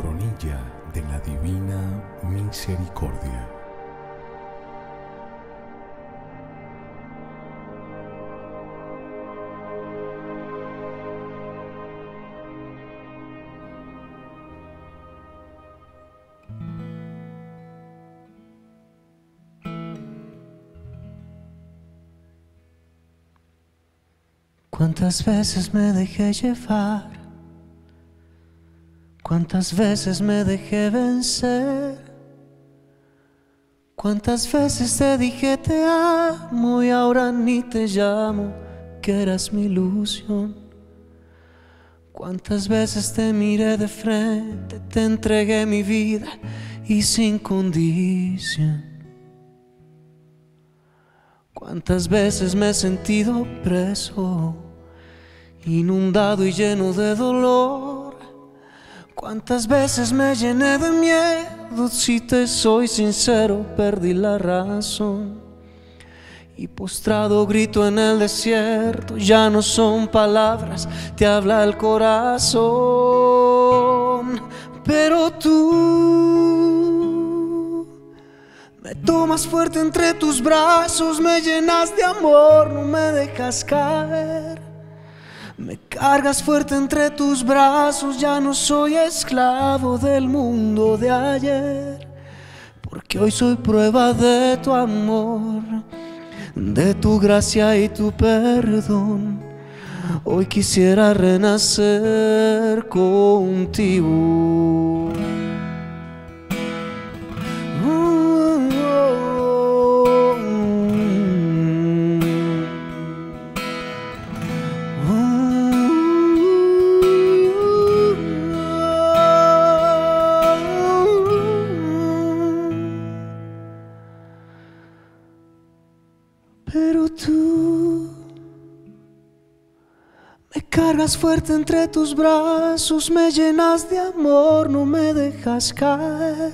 Coronilla de la Divina Misericordia. Cuántas veces me dejé llevar, cuántas veces me dejé vencer, cuántas veces te dije te amo y ahora ni te llamo, que eras mi ilusión. Cuántas veces te miré de frente, te entregué mi vida y sin condición. Cuántas veces me he sentido preso, inundado y lleno de dolor. Cuántas veces me llené de miedo, si te soy sincero, perdí la razón. Y postrado grito en el desierto, ya no son palabras, te habla el corazón. Pero tú me tomas fuerte entre tus brazos, me llenas de amor, no me dejas caer. Me cargas fuerte entre tus brazos, ya no soy esclavo del mundo de ayer, porque hoy soy prueba de tu amor, de tu gracia y tu perdón. Hoy quisiera renacer contigo. Pero tú me cargas fuerte entre tus brazos, me llenas de amor, no me dejas caer.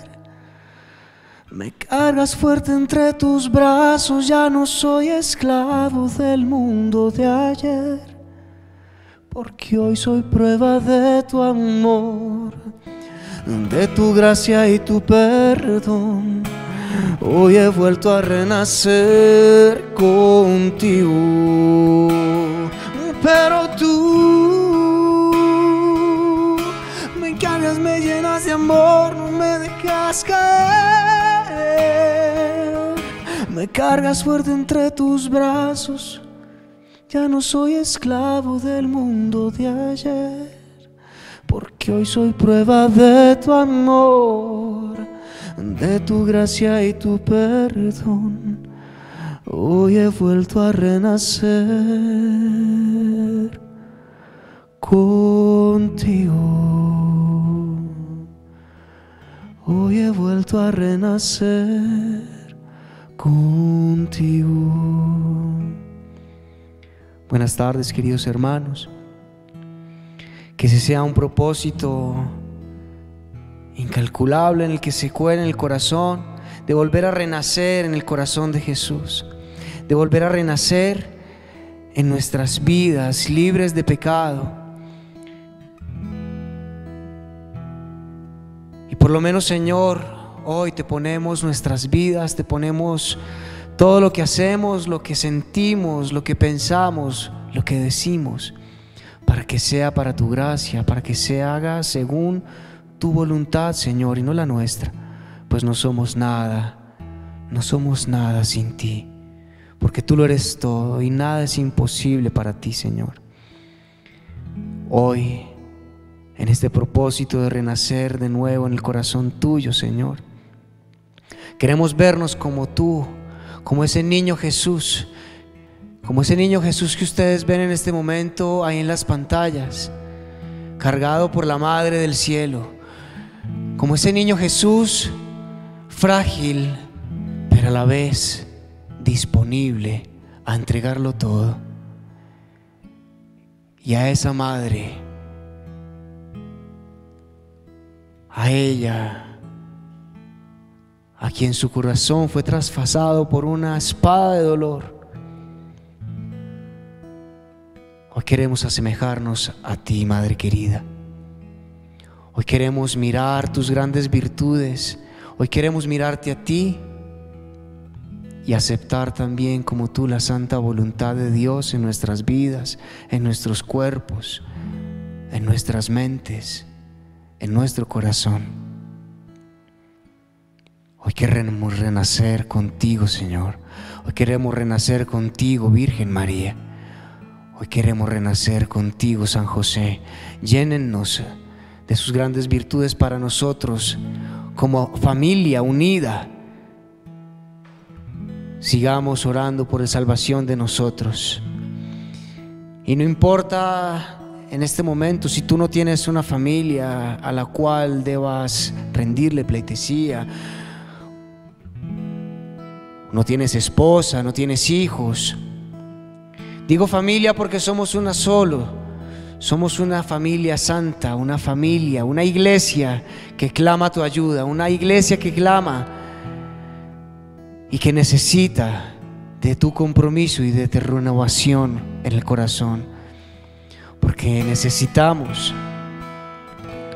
Me cargas fuerte entre tus brazos, ya no soy esclavo del mundo de ayer, porque hoy soy prueba de tu amor, de tu gracia y tu perdón. Hoy he vuelto a renacer contigo. Pero tú me cargas, me llenas de amor, no me dejas caer. Me cargas fuerte entre tus brazos, ya no soy esclavo del mundo de ayer, porque hoy soy prueba de tu amor, de tu gracia y tu perdón. Hoy he vuelto a renacer contigo. Hoy he vuelto a renacer contigo. Buenas tardes, queridos hermanos. Que ese sea un propósito incalculable en el que se cuela en el corazón, de volver a renacer en el corazón de Jesús, de volver a renacer en nuestras vidas libres de pecado, y por lo menos, Señor, hoy te ponemos nuestras vidas, te ponemos todo lo que hacemos, lo que sentimos, lo que pensamos, lo que decimos, para que sea para tu gracia, para que se haga según tu voluntad, Señor, y no la nuestra, pues no somos nada sin ti, porque tú lo eres todo y nada es imposible para ti, Señor. Hoy, en este propósito de renacer de nuevo en el corazón tuyo, Señor, queremos vernos como tú, como ese niño Jesús, como ese niño Jesús que ustedes ven en este momento ahí en las pantallas, cargado por la Madre del Cielo. Como ese niño Jesús, frágil, pero a la vez disponible a entregarlo todo. Y a esa madre, a ella, a quien su corazón fue traspasado por una espada de dolor, hoy queremos asemejarnos a ti, Madre querida. Hoy queremos mirar tus grandes virtudes. Hoy queremos mirarte a ti y aceptar también como tú la santa voluntad de Dios en nuestras vidas, en nuestros cuerpos, en nuestras mentes, en nuestro corazón. Hoy queremos renacer contigo, Señor. Hoy queremos renacer contigo, Virgen María. Hoy queremos renacer contigo, San José. Llénennos de sus grandes virtudes para nosotros, como familia unida. Sigamos orando por la salvación de nosotros. Y no importa en este momento si tú no tienes una familia a la cual debas rendirle pleitesía, no tienes esposa, no tienes hijos. Digo familia porque somos una sola, somos una familia santa, una familia, una iglesia que clama tu ayuda, una iglesia que clama y que necesita de tu compromiso y de tu renovación en el corazón, porque necesitamos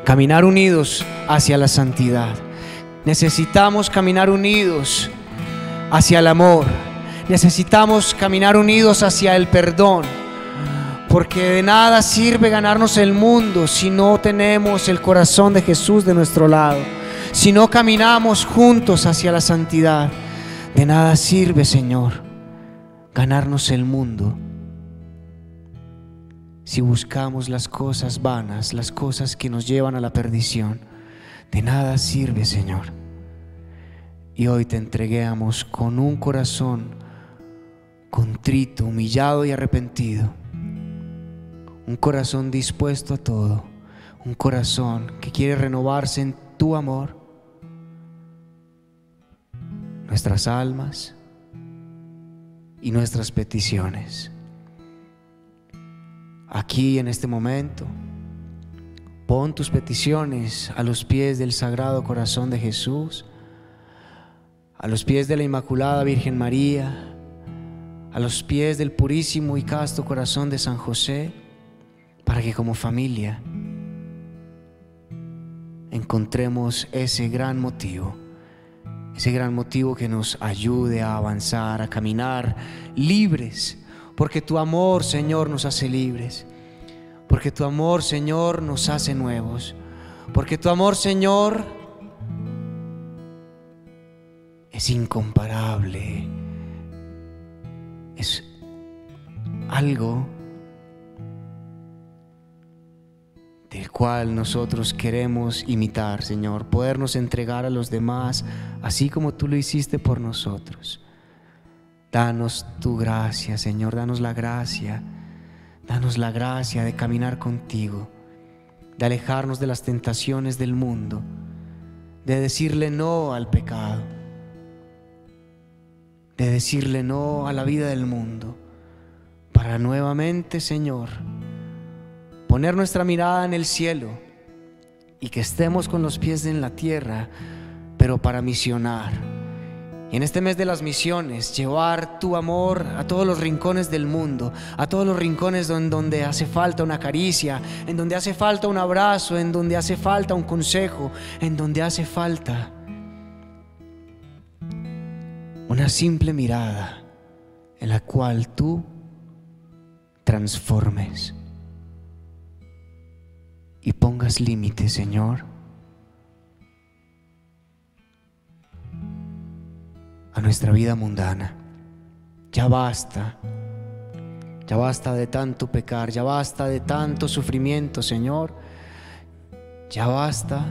caminar unidos hacia la santidad, necesitamos caminar unidos hacia el amor, necesitamos caminar unidos hacia el perdón, porque de nada sirve ganarnos el mundo si no tenemos el corazón de Jesús de nuestro lado, si no caminamos juntos hacia la santidad. De nada sirve, Señor, ganarnos el mundo si buscamos las cosas vanas, las cosas que nos llevan a la perdición. De nada sirve, Señor. Y hoy te entregamos con un corazón contrito, humillado y arrepentido. Un corazón dispuesto a todo. Un corazón que quiere renovarse en tu amor. Nuestras almas y nuestras peticiones. Aquí en este momento, pon tus peticiones a los pies del Sagrado Corazón de Jesús, a los pies de la Inmaculada Virgen María, a los pies del purísimo y casto corazón de San José, para que como familia encontremos ese gran motivo que nos ayude a avanzar, a caminar libres, porque tu amor, Señor, nos hace libres, porque tu amor, Señor, nos hace nuevos, porque tu amor, Señor, es incomparable, es algo del cual nosotros queremos imitar, Señor, podernos entregar a los demás, así como tú lo hiciste por nosotros. Danos tu gracia, Señor, danos la gracia de caminar contigo, de alejarnos de las tentaciones del mundo, de decirle no al pecado, de decirle no a la vida del mundo, para nuevamente, Señor, poner nuestra mirada en el cielo y que estemos con los pies en la tierra, pero para misionar. Y en este mes de las misiones, llevar tu amor a todos los rincones del mundo, a todos los rincones donde hace falta una caricia, en donde hace falta un abrazo, en donde hace falta un consejo, en donde hace falta una simple mirada en la cual tú transformes y pongas límites, Señor, a nuestra vida mundana. Ya basta de tanto pecar, ya basta de tanto sufrimiento, Señor. Ya basta,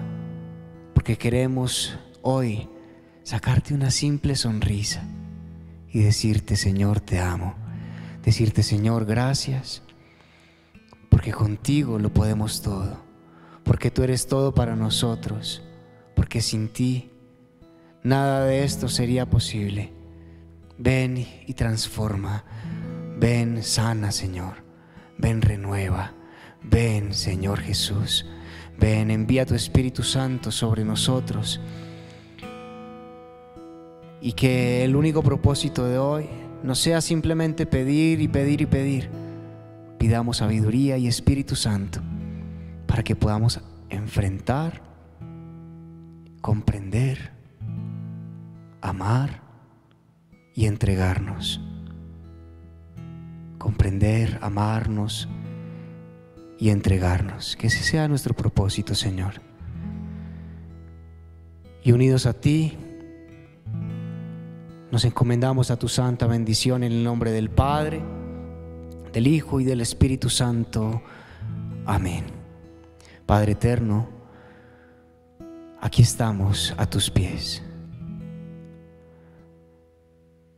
porque queremos hoy sacarte una simple sonrisa y decirte, Señor, te amo. Decirte, Señor, gracias, porque contigo lo podemos todo, porque tú eres todo para nosotros, porque sin ti nada de esto sería posible. Ven y transforma, ven sana, Señor, ven renueva, ven, Señor Jesús, ven, envía tu Espíritu Santo sobre nosotros, y que el único propósito de hoy no sea simplemente pedir, pidamos sabiduría y Espíritu Santo para que podamos enfrentar, comprender, amar y entregarnos. Comprender, amarnos y entregarnos. Que ese sea nuestro propósito, Señor. Y unidos a ti, nos encomendamos a tu santa bendición en el nombre del Padre, del Hijo y del Espíritu Santo. Amén. Padre eterno, aquí estamos a tus pies.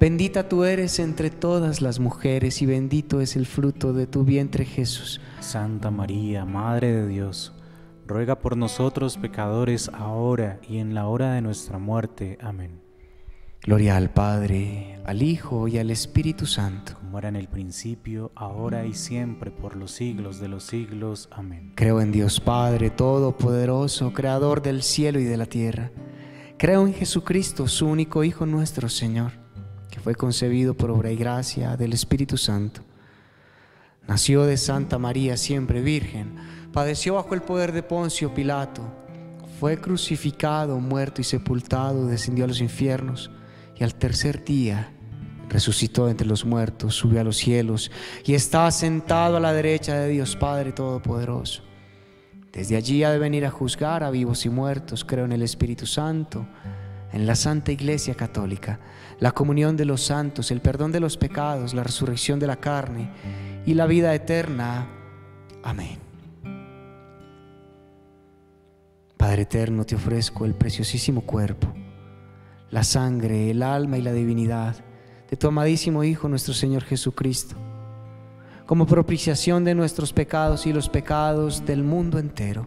Bendita tú eres entre todas las mujeres y bendito es el fruto de tu vientre, Jesús. Santa María, Madre de Dios, ruega por nosotros pecadores ahora y en la hora de nuestra muerte. Amén. Gloria al Padre, al Hijo y al Espíritu Santo. Como era en el principio, ahora y siempre, por los siglos de los siglos. Amén. Creo en Dios Padre Todopoderoso, Creador del cielo y de la tierra. Creo en Jesucristo, su único Hijo nuestro Señor, que fue concebido por obra y gracia del Espíritu Santo. Nació de Santa María, siempre virgen, padeció bajo el poder de Poncio Pilato, fue crucificado, muerto y sepultado, descendió a los infiernos, y al tercer día resucitó entre los muertos, subió a los cielos, y está sentado a la derecha de Dios Padre Todopoderoso. Desde allí ha de venir a juzgar a vivos y muertos. Creo en el Espíritu Santo, en la Santa Iglesia Católica, la comunión de los santos, el perdón de los pecados, la resurrección de la carne y la vida eterna. Amén. Padre eterno, te ofrezco el preciosísimo cuerpo, la sangre, el alma y la divinidad de tu amadísimo Hijo, nuestro Señor Jesucristo, como propiciación de nuestros pecados y los pecados del mundo entero.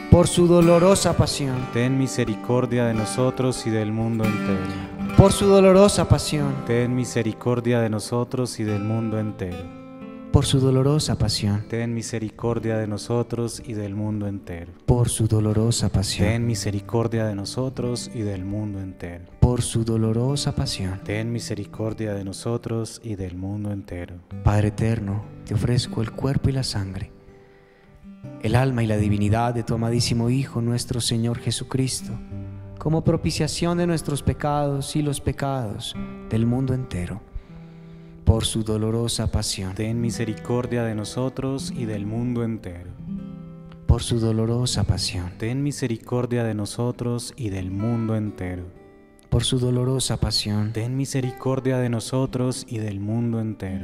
Por su dolorosa pasión, ten misericordia de nosotros y del mundo entero. Por su dolorosa pasión, ten misericordia de nosotros y del mundo entero. Por su dolorosa pasión, ten misericordia de nosotros y del mundo entero. Por su dolorosa pasión, ten misericordia de nosotros y del mundo entero. Por su dolorosa pasión, ten misericordia de nosotros y del mundo entero. Padre eterno, te ofrezco el cuerpo y la sangre, el alma y la divinidad de tu amadísimo Hijo, nuestro Señor Jesucristo, como propiciación de nuestros pecados y los pecados del mundo entero. Por su dolorosa pasión, ten misericordia de nosotros y del mundo entero. Por su dolorosa pasión, ten misericordia de nosotros y del mundo entero. Por su dolorosa pasión, ten misericordia de nosotros y del mundo entero.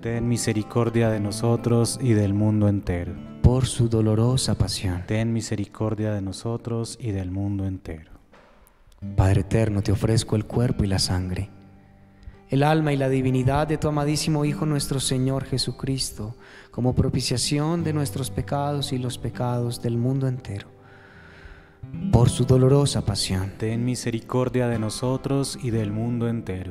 ten misericordia de nosotros y del mundo entero. Por su dolorosa pasión, ten misericordia de nosotros y del mundo entero. Padre eterno, te ofrezco el cuerpo y la sangre, el alma y la divinidad de tu amadísimo Hijo, nuestro Señor Jesucristo, como propiciación de nuestros pecados y los pecados del mundo entero. Por su dolorosa pasión, ten misericordia de nosotros y del mundo entero.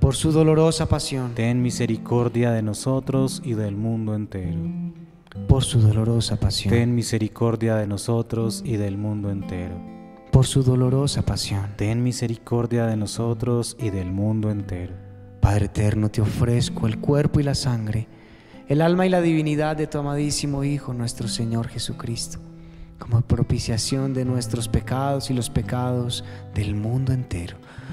Por su dolorosa pasión, ten misericordia de nosotros y del mundo entero. Por su dolorosa pasión, ten misericordia de nosotros y del mundo entero. Por su dolorosa pasión, ten misericordia de nosotros y del mundo entero. Padre eterno, te ofrezco el cuerpo y la sangre, el alma y la divinidad de tu amadísimo Hijo, nuestro Señor Jesucristo, como propiciación de nuestros pecados y los pecados del mundo entero.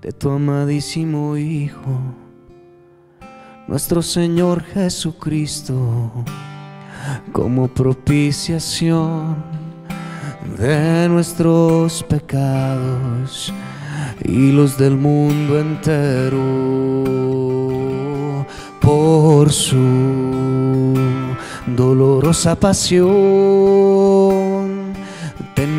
de tu amadísimo Hijo, nuestro Señor Jesucristo, como propiciación de nuestros pecados y los del mundo entero. Por su dolorosa pasión, ten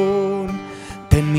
ten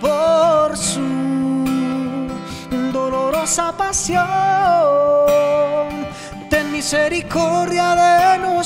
Por su dolorosa pasión, ten misericordia de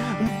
entero.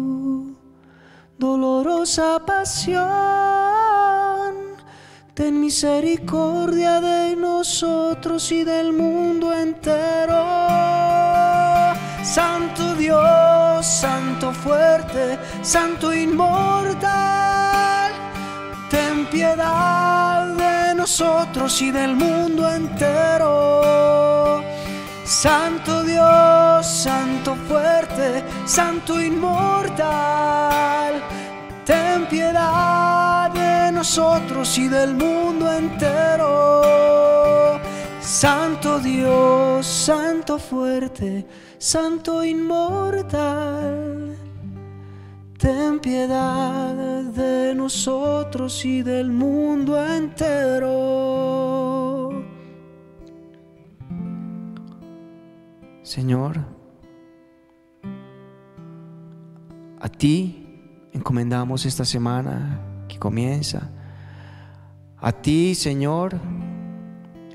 dolorosa pasión, ten misericordia de nosotros y del mundo entero. Santo Dios, Santo fuerte, Santo inmortal, ten piedad de nosotros y del mundo entero. Santo Dios, Santo fuerte, Santo inmortal, ten piedad de nosotros y del mundo entero. Santo Dios, Santo fuerte, Santo inmortal, Ten piedad de nosotros y del mundo entero. Señor, a ti encomendamos esta semana que comienza. A ti, Señor,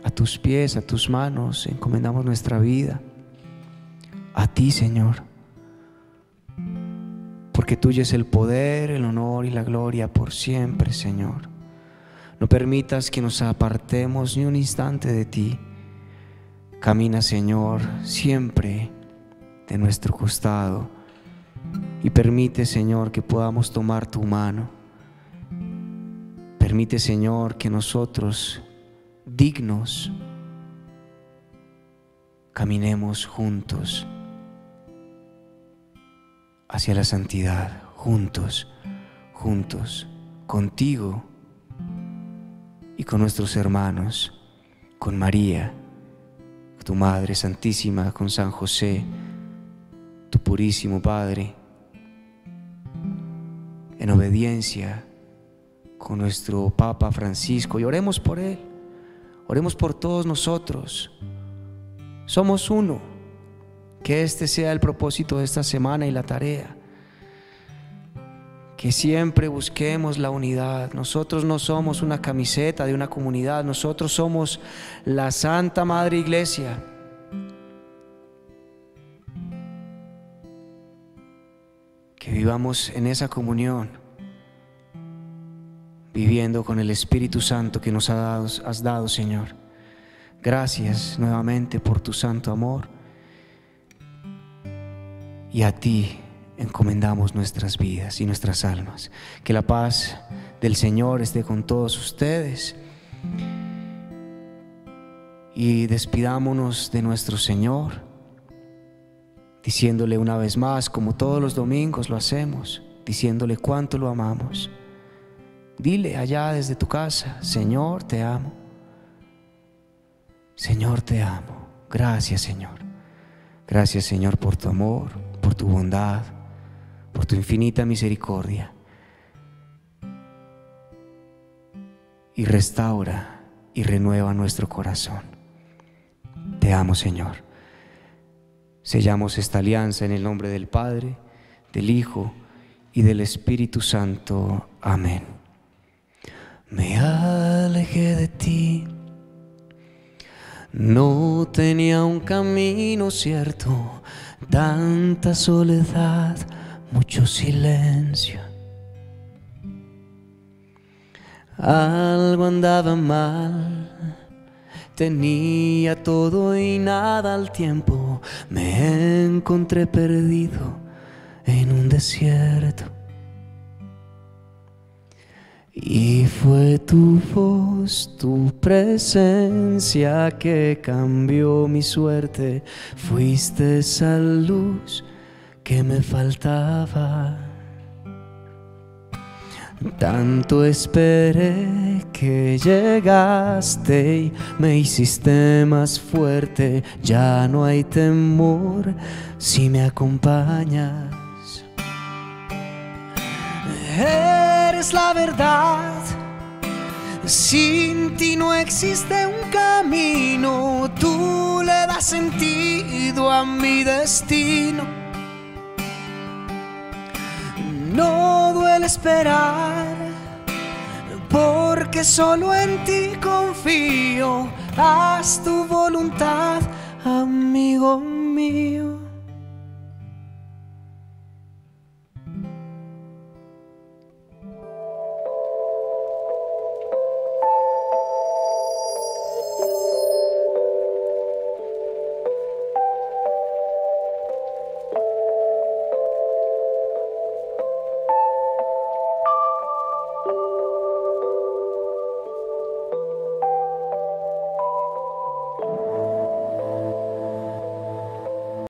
a tus pies, a tus manos, encomendamos nuestra vida. A ti, Señor, porque tuyo es el poder, el honor y la gloria por siempre, Señor. No permitas que nos apartemos ni un instante de ti. Camina, Señor, siempre de nuestro costado y permite, Señor, que podamos tomar tu mano. Permite, Señor, que nosotros, dignos, caminemos juntos hacia la santidad, juntos, contigo y con nuestros hermanos, con María, tu Madre Santísima, con San José, tu purísimo Padre, en obediencia con nuestro Papa Francisco, y oremos por él, oremos por todos nosotros. Somos uno. Que este sea el propósito de esta semana y la tarea. Que siempre busquemos la unidad. Nosotros no somos una camiseta de una comunidad. Nosotros somos la Santa Madre Iglesia. Que vivamos en esa comunión, viviendo con el Espíritu Santo que nos has dado, Señor. Gracias nuevamente por tu santo amor, y a ti encomendamos nuestras vidas y nuestras almas. Que la paz del Señor esté con todos ustedes, y despidámonos de nuestro Señor diciéndole una vez más, como todos los domingos lo hacemos, diciéndole cuánto lo amamos. Dile allá desde tu casa: Señor, te amo. Señor, te amo. Gracias, Señor. Gracias, Señor, por tu amor, por tu bondad, por tu infinita misericordia. Y restaura y renueva nuestro corazón. Te amo, Señor. Sellamos esta alianza en el nombre del Padre, del Hijo y del Espíritu Santo. Amén. Me alejé de ti. No tenía un camino cierto, tanta soledad, mucho silencio. Algo andaba mal, tenía todo y nada al tiempo. Me encontré perdido en un desierto. Y fue tu voz, tu presencia que cambió mi suerte. Fuiste esa luz que me faltaba. Tanto esperé que llegaste y me hiciste más fuerte. Ya no hay temor si me acompañas. Eres la verdad, sin ti no existe un camino, tú le das sentido a mi destino. No duele esperar, porque solo en ti confío, haz tu voluntad, amigo mío.